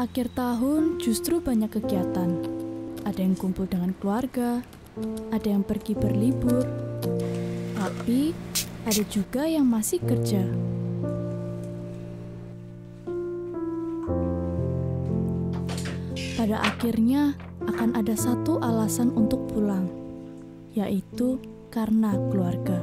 Akhir tahun justru banyak kegiatan. Ada yang kumpul dengan keluarga, ada yang pergi berlibur, tapi ada juga yang masih kerja. Pada akhirnya akan ada satu alasan untuk pulang, yaitu karena keluarga.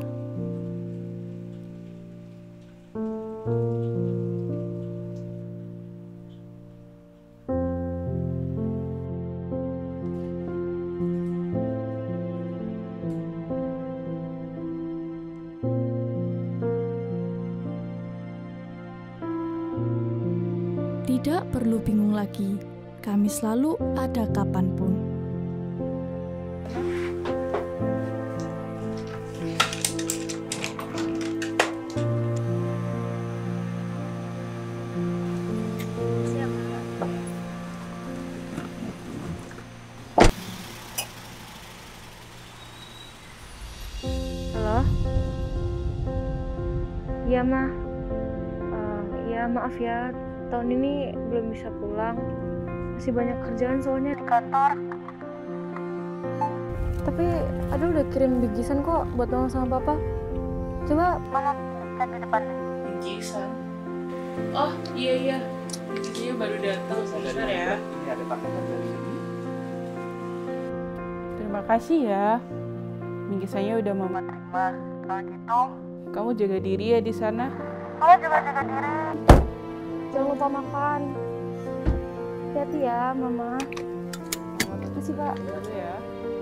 Tidak perlu bingung lagi, kami selalu ada kapanpun. Halo? Iya, Ma. Iya, maaf ya. Tahun ini belum bisa pulang, masih banyak kerjaan soalnya di kantor. Tapi aduh, udah kirim bingkisan kok buat Mama sama Papa. Coba Mama lihat di depan. Bingkisan? Oh iya, bingkisannya baru datang, sebentar ya. Ini ada paketan dari sini. Terima kasih ya, bingkisannya udah Mama terima. Kalau gitu, kamu jaga diri ya di sana. Kamu juga jaga diri. Jangan lupa makan. Hati-hati ya, Mama. Terima kasih, Pak. Ya.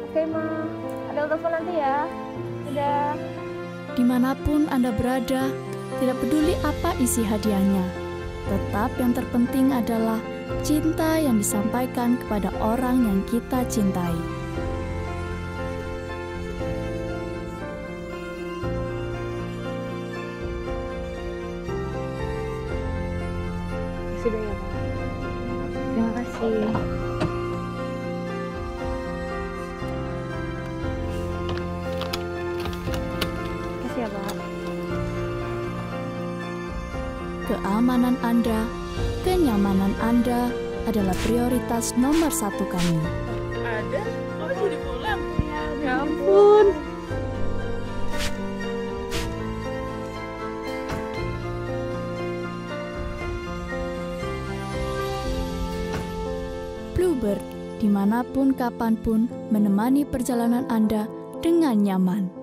Oke, Ma. Ada telepon nanti ya. Udah. Dimanapun Anda berada, tidak peduli apa isi hadiahnya. Tetap yang terpenting adalah cinta yang disampaikan kepada orang yang kita cintai. Sudah ya, Pak. Terima kasih. Terima kasih ya, Pak. Keamanan Anda, kenyamanan Anda adalah prioritas nomor satu kami. Ada? Kamu jadi pulang? Ya ampun. Bluebird, dimanapun kapanpun menemani perjalanan Anda dengan nyaman.